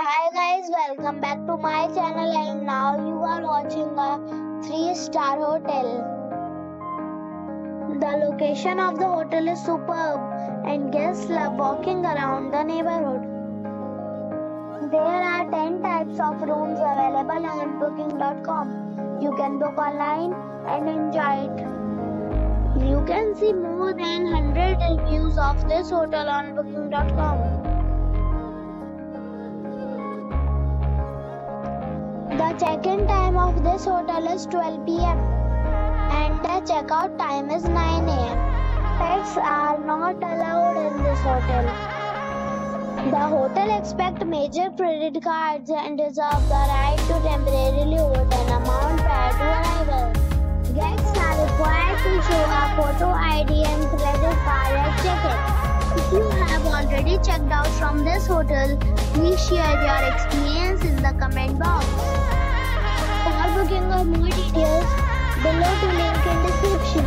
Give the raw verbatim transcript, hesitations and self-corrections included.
Hi guys, welcome back to my channel and now you are watching a three star hotel. The location of the hotel is superb and guests love walking around the neighborhood. There are ten types of rooms available on booking dot com. You can book online and enjoy it. You can see more than one hundred reviews of this hotel on booking dot com. The check-in time of this hotel is twelve p m and the check-out time is nine a m Pets are not allowed in this hotel. The hotel accepts major credit cards and reserves the right to temporarily hold an amount prior to arrival. Guests are required to show a photo I D and credit card at check-in. If you have already checked out from this hotel, please share your experience in the comment box. For booking or more details, below to link in description.